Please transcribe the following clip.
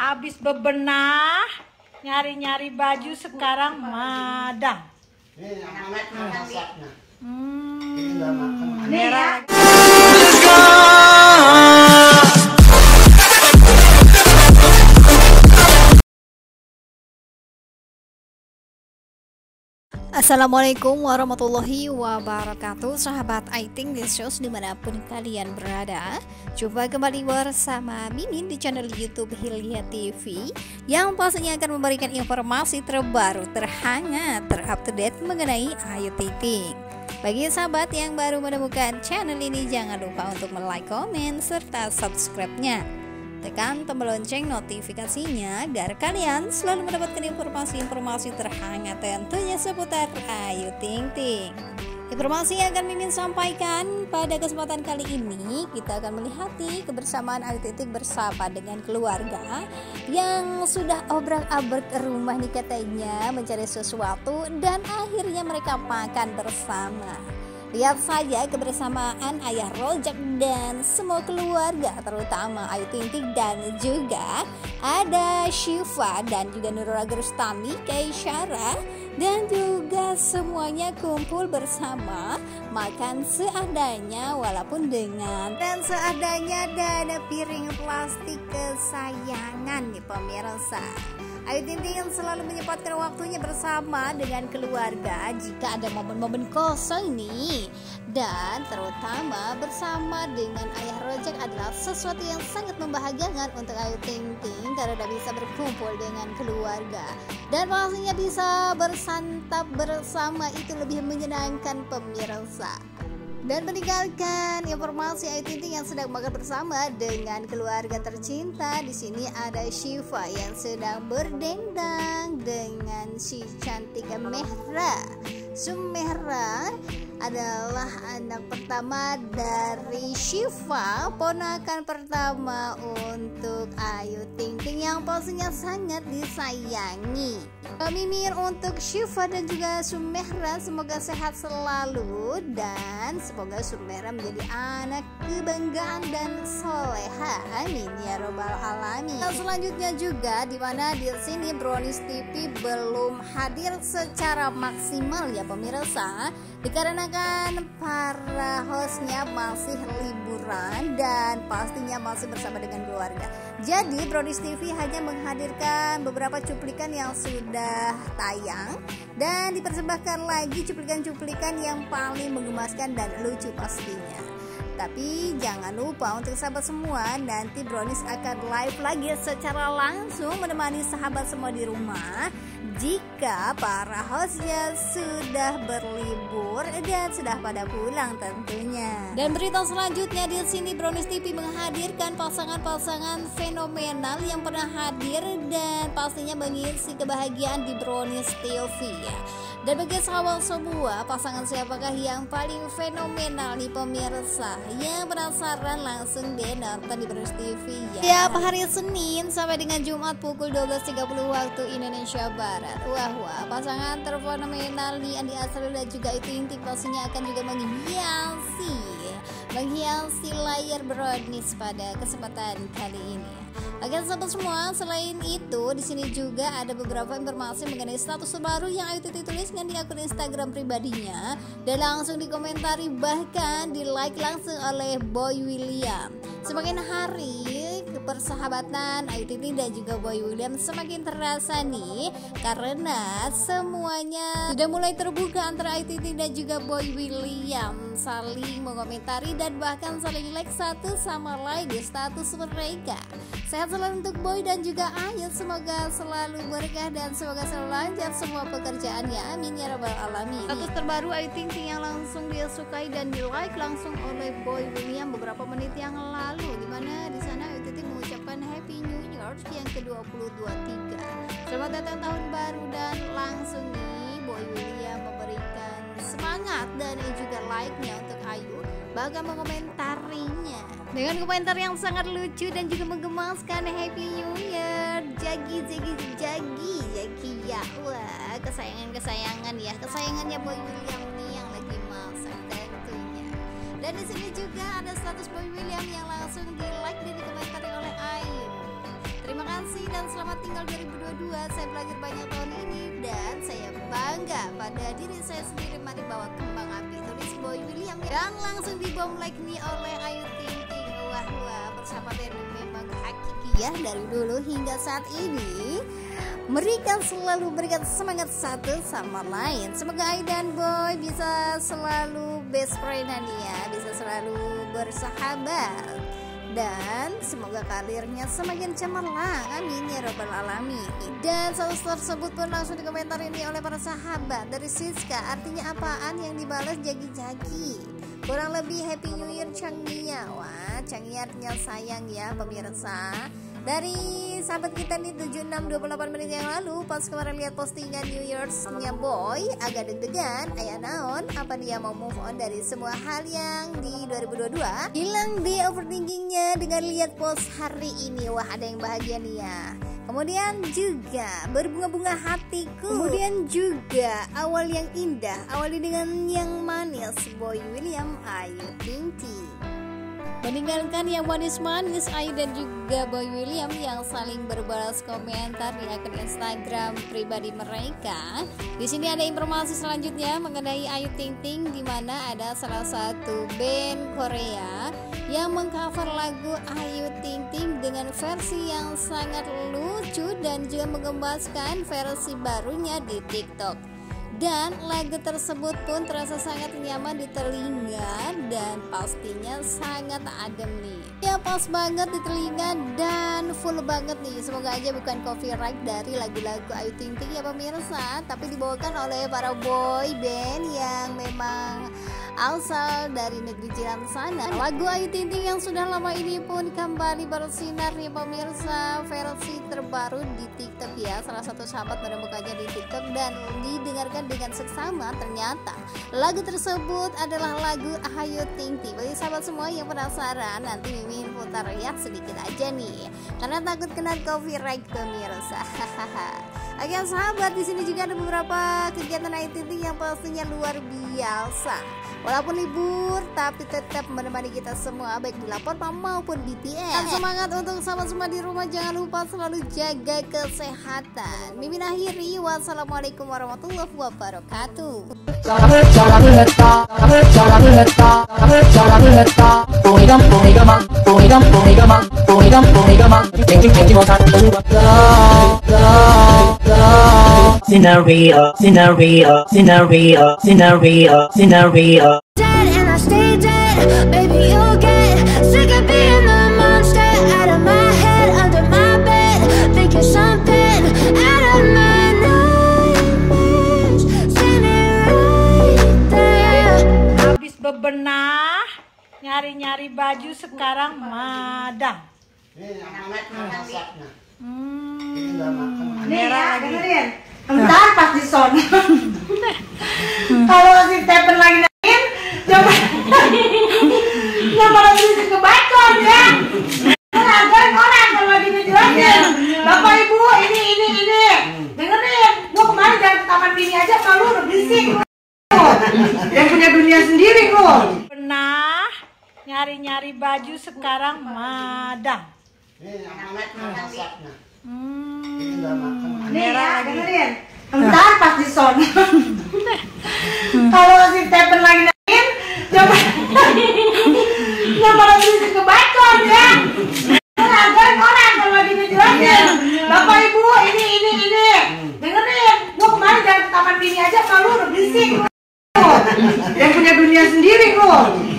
Habis bebenah, nyari-nyari baju sekarang madang. Ini masaknya. Ini ya. Assalamualaikum warahmatullahi wabarakatuh, sahabat Ayu Ting Ting dimanapun kalian berada. Jumpa kembali bersama Mimin di channel YouTube Hilya TV yang pastinya akan memberikan informasi terbaru, terhangat, terupdate mengenai Ayu Ting Ting. Bagi sahabat yang baru menemukan channel ini, jangan lupa untuk like, komen, serta subscribe-nya. Tekan tombol lonceng notifikasinya agar kalian selalu mendapatkan informasi-informasi terhangat tentunya seputar Ayu Ting Ting. Informasi yang akan Mimin sampaikan pada kesempatan kali ini, kita akan melihati kebersamaan Ayu Ting Ting bersama dengan keluarga yang sudah obrak-abrik rumah nih katanya, mencari sesuatu dan akhirnya mereka makan bersama. Lihat saja kebersamaan Ayah Rozak dan semua keluarga, terutama Ayu Ting Ting dan juga ada Syifa dan juga Nurul Agustami, Keishara, dan juga semuanya kumpul bersama makan seadanya walaupun dengan dan seadanya dana piring plastik kesayangan nih pemirsa. Ayu Ting Ting selalu menyempatkan waktunya bersama dengan keluarga jika ada momen-momen kosong nih. Dan terutama bersama dengan Ayah Rozak adalah sesuatu yang sangat membahagiakan untuk Ayu Ting Ting karena bisa berkumpul dengan keluarga. Dan pastinya bisa bersantap bersama, itu lebih menyenangkan pemirsa. Dan meninggalkan informasi Ayu Ting Ting yang sedang makan bersama dengan keluarga tercinta. Di sini ada Syifa yang sedang berdendang dengan si cantik Sumehra. Sumehra adalah anak pertama dari Syifa, ponakan pertama untuk Ayu Ting Ting yang pastinya sangat disayangi. Mimin untuk Syifa dan juga Sumehra semoga sehat selalu dan semoga Sumehra menjadi anak kebanggaan dan soleha, amin ya robbal alamin. Nah, selanjutnya juga dimana di sini Brownies TV belum hadir secara maksimal ya pemirsa, dikarenakan para hostnya masih liburan dan pastinya masih bersama dengan keluarga. Jadi Brownies TV hanya menghadirkan beberapa cuplikan yang sudah tayang dan dipersembahkan lagi cuplikan-cuplikan yang paling menggemaskan dan lucu pastinya. Tapi jangan lupa untuk sahabat semua, nanti Brownies akan live lagi secara langsung menemani sahabat semua di rumah jika para hostnya sudah berlibur dan sudah pada pulang tentunya. Dan berita selanjutnya di sini Brownies TV menghadirkan pasangan-pasangan fenomenal yang pernah hadir dan pastinya mengisi kebahagiaan di Brownies TV ya. Dan bagi sahabat semua, pasangan siapakah yang paling fenomenal nih pemirsa? Yang penasaran langsung deh nonton di Brownies TV ya. Setiap hari Senin sampai dengan Jumat pukul 12.30 waktu Indonesia Barat. Wah, pasangan terfenomenal nih Andi Asril dan juga Ayu Ting Ting pastinya akan juga menghiasi layar Brownies pada kesempatan kali ini. Oke sahabat semua, selain itu di sini juga ada beberapa informasi mengenai status terbaru yang Ayu Ting Ting tuliskan di akun Instagram pribadinya dan langsung dikomentari bahkan di like langsung oleh Boy William. Semakin hari persahabatan Ayu Ting Ting dan juga Boy William semakin terasa nih karena semuanya sudah mulai terbuka antara Ayu Ting Ting dan juga Boy William, saling mengomentari dan bahkan saling like satu sama lain di status mereka. Sehat selalu untuk Boy dan juga Ayu, semoga selalu berkah dan semoga selalu lancar semua pekerjaannya, amin ya rabbal alamin. Status terbaru Ayu Ting Ting yang langsung dia sukai dan di like langsung oleh Boy William beberapa menit yang lalu, dimana di sana Ayu Ting Ting mengucapkan Happy New Year yang ke-22.3. Selamat datang tahun baru dan langsung nih Boy William memberikan semangat dan juga like-nya untuk Ayu, bahkan mengomentarinya dengan komentar yang sangat lucu dan juga menggemaskan Happy New Year jagi ya. Wah, kesayangan ya, kesayangannya Boy William nih yang lagi masak tentunya. Dan di sini juga ada status Boy William yang langsung di like dan dikomentari oleh Ayu. Nancy dan selamat tinggal 2022. Saya belajar banyak tahun ini dan saya bangga pada diri saya sendiri. Mari bawa kembang api, tulis Boy William, dan langsung dibom like nih oleh Ayu Ting Ting. Wah wah, persahabatan memang hakiki ya, dari dulu hingga saat ini. Mereka selalu berikan semangat satu sama lain. Semoga Ayu dan Boy bisa selalu best friendan ya, bisa selalu bersahabat, dan semoga karirnya semakin cemerlang. Amin ya robbal alamin. Dan status tersebut pun langsung dikomentar ini oleh para sahabat dari Siska. Artinya apaan yang dibalas jagi-jagi? Kurang lebih Happy New Year Changia. Wah, Changia artinya sayang ya pemirsa. Dari sahabat kita nih 7628 menit yang lalu, pas kemarin lihat postingan New Year's-nya Boy, agak deg-degan, ayah naon, apa dia mau move on dari semua hal yang di 2022? Hilang di overthinkingnya dengan lihat post hari ini. Wah, ada yang bahagia nih ya. Kemudian juga berbunga-bunga hatiku. Kemudian juga awal yang indah, awali dengan yang manis. Boy William, Ayu Ting Ting. Meninggalkan yang manis-manis, Ayu dan juga Boy William yang saling berbalas komentar di akun Instagram pribadi mereka. Di sini ada informasi selanjutnya mengenai Ayu Ting Ting, di mana ada salah satu band Korea yang mengcover lagu Ayu Ting Ting dengan versi yang sangat lucu dan juga mengembaskan versi barunya di TikTok. Dan lagu tersebut pun terasa sangat nyaman di telinga dan pastinya sangat adem nih. Ya pas banget di telinga dan full banget nih. Semoga aja bukan copyright dari lagu-lagu Ayu Ting Ting ya pemirsa, tapi dibawakan oleh para boy band yang memang asal dari negeri jiran sana. Lagu Ayu Ting Ting yang sudah lama ini pun kembali bersinar nih pemirsa, versi terbaru di TikTok ya. Salah satu sahabat menemukannya di TikTok dan didengarkan dengan seksama. Ternyata lagu tersebut adalah lagu Ayu Ting Ting. Bagi sahabat semua yang penasaran, nanti Mimin putar ya sedikit aja nih, karena takut kena copyright pemirsa. Oke sahabat, di sini juga ada beberapa kegiatan Ayu Ting Ting yang pastinya luar biasa. Walaupun libur, tapi tetap menemani kita semua, baik di Lapor maupun BTS. Dan semangat untuk sahabat semua di rumah, jangan lupa selalu jaga kesehatan. Mimin akhiri, wassalamualaikum warahmatullahi wabarakatuh. Scenario. Dead and I stay dead, baby you'll get sick of being the monster. Out of my head, under my bed, thinking something out of my nightmares. Standing right there. Habis bebenah, nyari-nyari baju sekarang madang. Ini masaknya. Nih ya, dengerin. Bentar pas di sound. Kalau si Stephen lagi nangin, coba coba lagi kebacon ya. Orang kalau lagi ngejelasin, bapak ibu ini. Dengerin, gua kemarin jalan ke taman bini aja, malu udah berisik. Yang punya dunia sendiri lo. Pernah nyari-nyari baju sekarang madang. Ini masaknya. Nih ya, dengerin. Bentar pas di sound. Kalau si Stephen lagi nangin, coba coba lagi kebacon ya. Orang kalau lagi ngejelasin, bapak ibu ini. Dengerin, gua kemarin jalan ke taman bini aja malu udah berisik. Yang punya dunia sendiri lo.